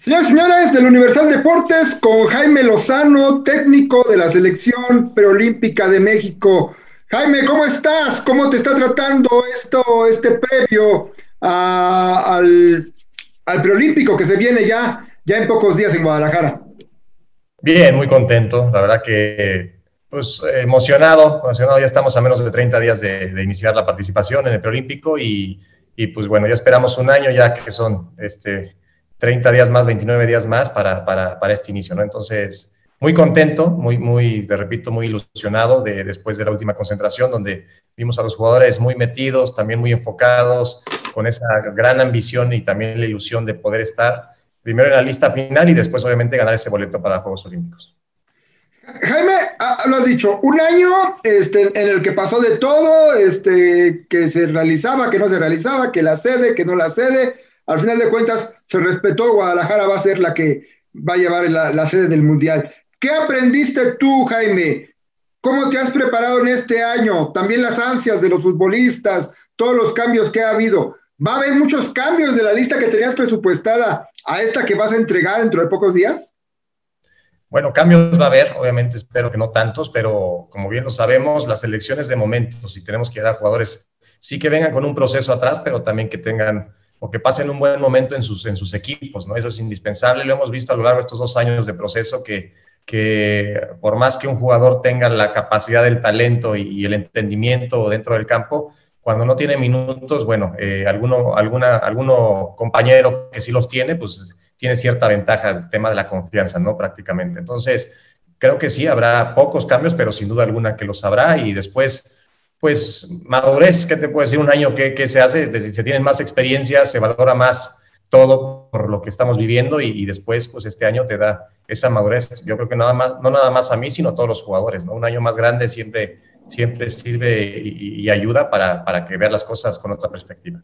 Señoras y señores, del Universal Deportes, con Jaime Lozano, técnico de la Selección Preolímpica de México. Jaime, ¿cómo estás? ¿Cómo te está tratando este previo al Preolímpico que se viene ya en pocos días en Guadalajara? Bien, muy contento. La verdad que pues emocionado. Ya estamos a menos de 30 días de iniciar la participación en el Preolímpico y pues bueno, ya esperamos un año ya que son 30 días más, 29 días más para este inicio, ¿no? Entonces, muy contento, muy ilusionado después de la última concentración, donde vimos a los jugadores muy metidos, también muy enfocados, con esa gran ambición y también la ilusión de poder estar primero en la lista final y después, obviamente, ganar ese boleto para Juegos Olímpicos. Jaime, lo has dicho, un año en el que pasó de todo, que se realizaba, que no se realizaba, que la sede, que no la sede. Al final de cuentas, se respetó. Guadalajara va a ser la que va a llevar la sede del Mundial. ¿Qué aprendiste tú, Jaime? ¿Cómo te has preparado en este año? También las ansias de los futbolistas, todos los cambios que ha habido. ¿Va a haber muchos cambios de la lista que tenías presupuestada a esta que vas a entregar dentro de pocos días? Bueno, cambios va a haber, obviamente espero que no tantos, pero como bien lo sabemos, las selecciones de momentos y tenemos que ir a jugadores, sí que vengan con un proceso atrás, pero también que tengan o que pasen un buen momento en sus equipos, ¿no? Eso es indispensable, lo hemos visto a lo largo de estos 2 años de proceso, que por más que un jugador tenga la capacidad del talento y el entendimiento dentro del campo, cuando no tiene minutos, bueno, alguno compañero que sí los tiene, pues tiene cierta ventaja el tema de la confianza, ¿no? Prácticamente. Entonces, creo que sí, habrá pocos cambios, pero sin duda alguna que los habrá y después... Pues madurez, ¿qué te puedo decir? Un año que se hace, es decir, se tienen más experiencias, se valora más todo por lo que estamos viviendo y después, pues este año te da esa madurez. Yo creo que no nada más a mí, sino a todos los jugadores, ¿no? Un año más grande siempre sirve y ayuda para que veas las cosas con otra perspectiva.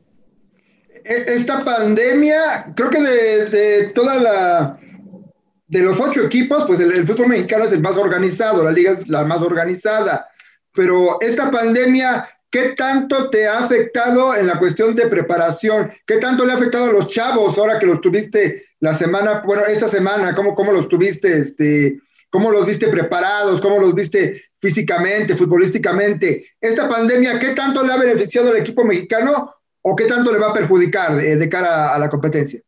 Esta pandemia, creo que de los 8 equipos, pues el fútbol mexicano es el más organizado, la liga es la más organizada. Pero esta pandemia, ¿qué tanto te ha afectado en la cuestión de preparación? ¿Qué tanto le ha afectado a los chavos ahora que los tuviste esta semana? ¿Cómo los tuviste? ¿Cómo los viste preparados? ¿Cómo los viste físicamente, futbolísticamente? ¿Esta pandemia qué tanto le ha beneficiado al equipo mexicano o qué tanto le va a perjudicar de cara a la competencia?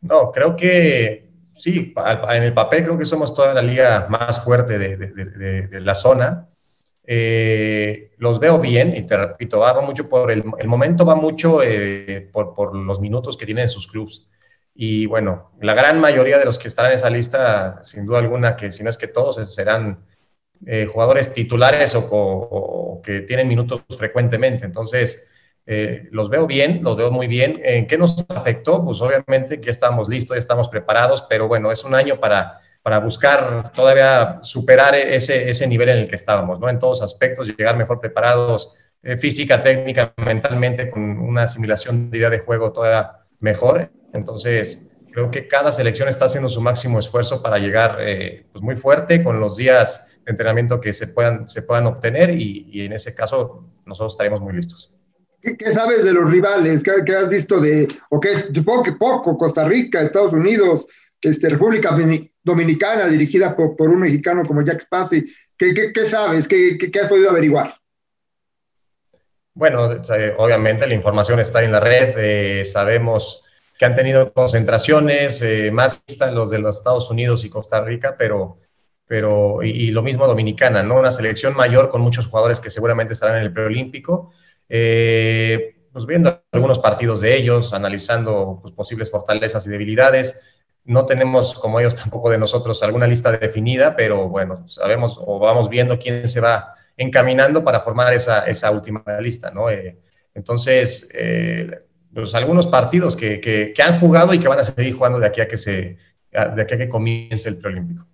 No, creo que... Sí, en el papel creo que somos toda la liga más fuerte de la zona. Los veo bien y te repito, va mucho por el momento, va mucho por los minutos que tienen sus clubes y bueno, la gran mayoría de los que estarán en esa lista, sin duda alguna, que si no es que todos serán jugadores titulares o que tienen minutos frecuentemente, entonces los veo muy bien. ¿En qué nos afectó? Pues obviamente que estamos listos, estamos preparados, pero bueno, es un año para buscar todavía superar ese nivel en el que estábamos, ¿no? En todos aspectos, llegar mejor preparados física, técnica, mentalmente, con una asimilación de idea de juego todavía mejor. Entonces, creo que cada selección está haciendo su máximo esfuerzo para llegar pues muy fuerte con los días de entrenamiento que se puedan obtener y en ese caso nosotros estaremos muy listos. ¿Qué sabes de los rivales? ¿Qué has visto supongo que poco, Costa Rica, Estados Unidos, República Dominicana, dirigida por un mexicano como Jack Pazzi? ¿Qué sabes? ¿Qué has podido averiguar? Bueno, obviamente la información está en la red. Sabemos que han tenido concentraciones, más están los de los Estados Unidos y Costa Rica, pero lo mismo Dominicana, ¿no? Una selección mayor con muchos jugadores que seguramente estarán en el preolímpico. Pues viendo algunos partidos de ellos, analizando pues, posibles fortalezas y debilidades. No tenemos, como ellos tampoco de nosotros, alguna lista definida, pero bueno, sabemos o vamos viendo quién se va encaminando para formar esa última lista, ¿no? Entonces, pues algunos partidos que han jugado y que van a seguir jugando de aquí a que comience el preolímpico.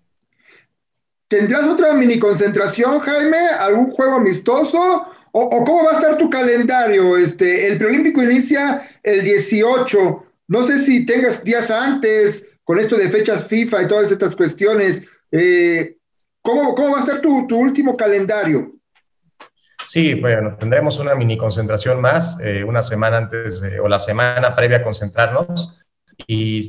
¿Tendrás otra mini concentración, Jaime? ¿Algún juego amistoso? ¿O cómo va a estar tu calendario? El preolímpico inicia el 18. No sé si tengas días antes... Con esto de fechas FIFA y todas estas cuestiones, ¿cómo va a estar tu último calendario? Sí, bueno, tendremos una mini concentración más, una semana antes o la semana previa a concentrarnos, y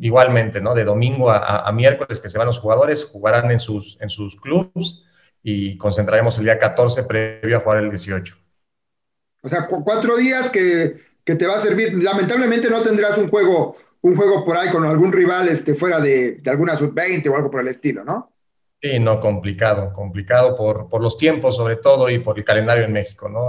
igualmente, ¿no? De domingo a miércoles que se van los jugadores, jugarán en sus clubes y concentraremos el día 14 previo a jugar el 18. O sea, 4 días que te va a servir. Lamentablemente no tendrás un juego por ahí con algún rival fuera de alguna sub-20 o algo por el estilo, ¿no? Sí, no, complicado por los tiempos sobre todo y por el calendario en México, ¿no?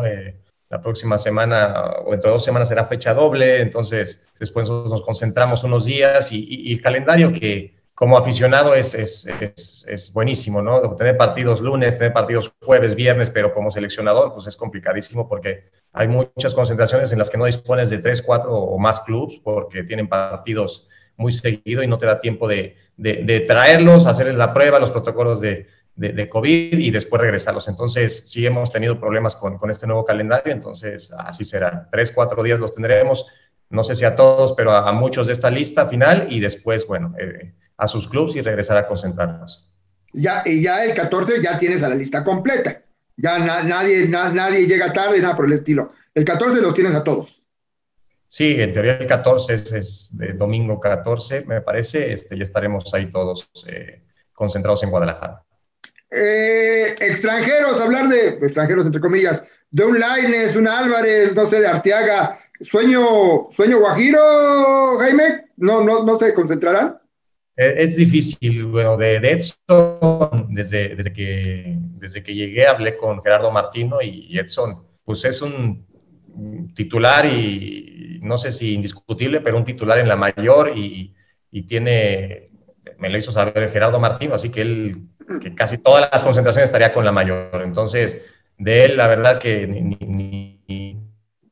La próxima semana o entre 2 semanas será fecha doble, entonces después nos concentramos unos días y el calendario que como aficionado es buenísimo, ¿no? Tener partidos lunes, tener partidos jueves, viernes, pero como seleccionador pues es complicadísimo porque hay muchas concentraciones en las que no dispones de 3, 4 o más clubes porque tienen partidos muy seguido y no te da tiempo de traerlos, hacerles la prueba, los protocolos de COVID y después regresarlos. Entonces, sí hemos tenido problemas con este nuevo calendario, entonces así será. 3, 4 días los tendremos, no sé si a todos, pero a muchos de esta lista final y después, bueno, a sus clubes y regresar a concentrarnos. Y ya el 14 ya tienes a la lista completa. Ya nadie llega tarde, nada por el estilo. El 14 los tienes a todos. Sí, en teoría el 14 es de domingo 14, me parece, ya estaremos ahí todos concentrados en Guadalajara. Extranjeros, hablar de extranjeros entre comillas, de un Lainez, un Álvarez, no sé, de Arteaga, sueño guajiro, Jaime, no se concentrarán. Es difícil, bueno, de Edson, desde que llegué hablé con Gerardo Martino y Edson, pues es un titular y no sé si indiscutible, pero un titular en la mayor y tiene, me lo hizo saber Gerardo Martino, así que él que casi todas las concentraciones estaría con la mayor, entonces de él la verdad que ni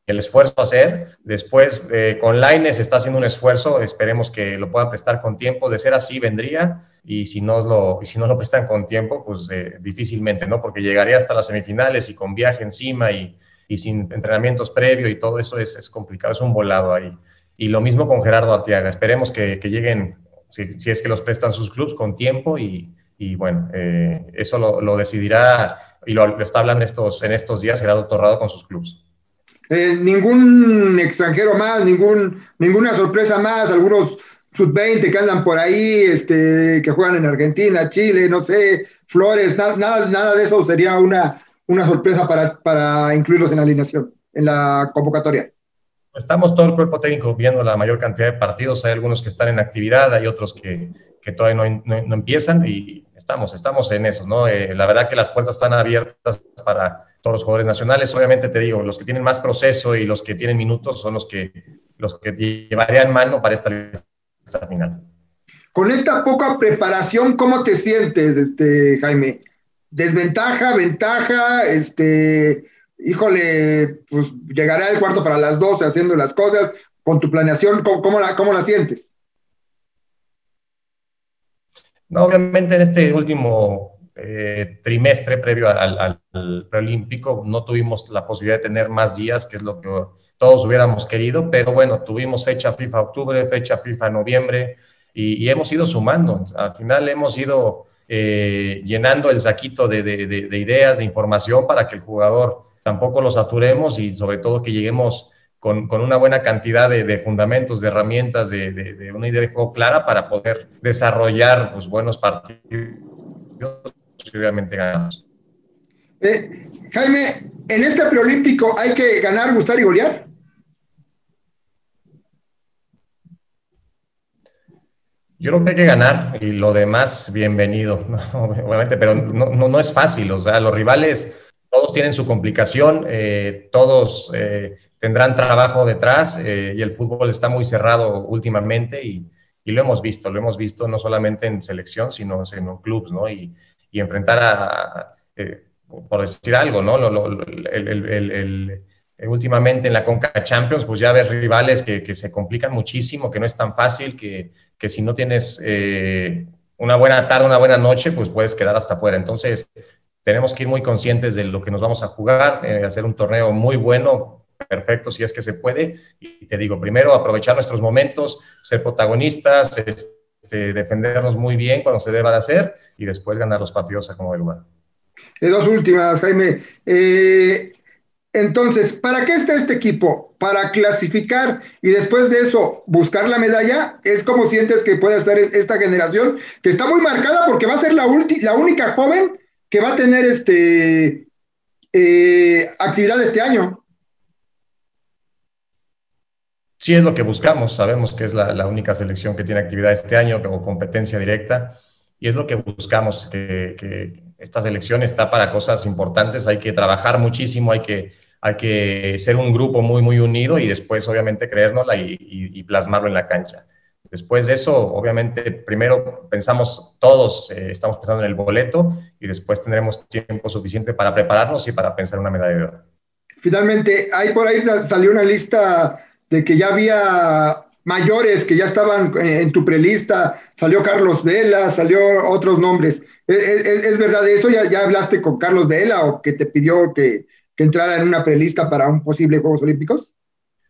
el esfuerzo a hacer, después con Lainez está haciendo un esfuerzo, esperemos que lo puedan prestar con tiempo, de ser así vendría, y si no lo prestan con tiempo, pues difícilmente, ¿no? Porque llegaría hasta las semifinales y con viaje encima y sin entrenamientos previos y todo eso es complicado, es un volado ahí, y lo mismo con Gerardo Arteaga, esperemos que lleguen, si es que los prestan sus clubes con tiempo y bueno, eso lo decidirá y lo está hablando en estos días Gerardo Torrado con sus clubes. Ningún extranjero más, ninguna sorpresa más, algunos sub-20 que andan por ahí, que juegan en Argentina, Chile, no sé, Flores, nada de eso sería una sorpresa para incluirlos en la alineación, en la convocatoria. Estamos todo el cuerpo técnico viendo la mayor cantidad de partidos, hay algunos que están en actividad, hay otros que todavía no empiezan y estamos en eso, ¿no? La verdad que las puertas están abiertas para todos los jugadores nacionales, obviamente te digo, los que tienen más proceso y los que tienen minutos son los que llevarían mano para esta final. Con esta poca preparación, ¿cómo te sientes, Jaime? ¿Desventaja, ventaja? Híjole, pues llegará el cuarto para las 12 haciendo las cosas, con tu planeación, ¿cómo la sientes? No, obviamente en este último trimestre previo al preolímpico no tuvimos la posibilidad de tener más días, que es lo que todos hubiéramos querido, pero bueno, tuvimos fecha FIFA octubre, fecha FIFA noviembre, y hemos ido sumando, al final hemos ido llenando el saquito de ideas, de información para que el jugador tampoco lo saturemos y sobre todo que lleguemos con una buena cantidad de fundamentos, de herramientas, de una idea de juego clara para poder desarrollar pues, buenos partidos y obviamente ganamos. Jaime, en este preolímpico hay que ganar, gustar y golear. Yo creo que hay que ganar y lo demás, bienvenido, ¿no? Obviamente, pero no es fácil, o sea, los rivales todos tienen su complicación, todos tendrán trabajo detrás y el fútbol está muy cerrado últimamente y lo hemos visto no solamente en selección, sino en clubes, ¿no? Y enfrentar por decir algo, ¿no? Últimamente en la Conca Champions, pues ya ves rivales que se complican muchísimo, que no es tan fácil, que si no tienes una buena tarde, una buena noche, pues puedes quedar hasta afuera. Entonces, tenemos que ir muy conscientes de lo que nos vamos a jugar, hacer un torneo muy bueno, perfecto, si es que se puede. Y te digo, primero, aprovechar nuestros momentos, ser protagonistas, defendernos muy bien cuando se deba de hacer y después ganar los partidos a como de lugar. Dos últimas, Jaime. Entonces, ¿para qué está este equipo? para clasificar y después de eso buscar la medalla, es como sientes que puede estar esta generación, que está muy marcada porque va a ser la única joven que va a tener actividad este año. Sí, es lo que buscamos, sabemos que es la única selección que tiene actividad este año como competencia directa y es lo que buscamos, que esta selección está para cosas importantes, hay que trabajar muchísimo, hay que ser un grupo muy, muy unido y después obviamente creérnosla y plasmarlo en la cancha. Después de eso, obviamente, primero pensamos todos, estamos pensando en el boleto y después tendremos tiempo suficiente para prepararnos y para pensar una medalla de oro. Finalmente, ahí por ahí salió una lista de que ya había mayores que ya estaban en tu prelista, salió Carlos Vela, salió otros nombres. ¿Es verdad eso? ¿Ya hablaste con Carlos Vela o que te pidió que entrara en una prelista para un posible Juegos Olímpicos?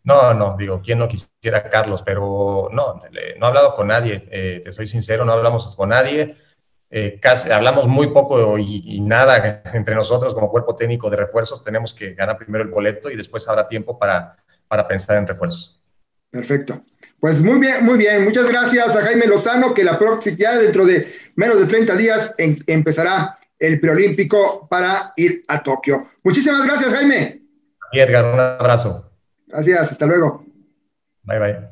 No, digo, ¿quién no quisiera a Carlos? Pero no he hablado con nadie, te soy sincero, no hablamos con nadie, hablamos muy poco y nada entre nosotros como cuerpo técnico de refuerzos, tenemos que ganar primero el boleto y después habrá tiempo para pensar en refuerzos. Perfecto, pues muy bien, muchas gracias a Jaime Lozano, que la próxima, ya dentro de menos de 30 días empezará el preolímpico para ir a Tokio. Muchísimas gracias, Jaime. Y Edgar, un abrazo. Gracias, hasta luego. Bye.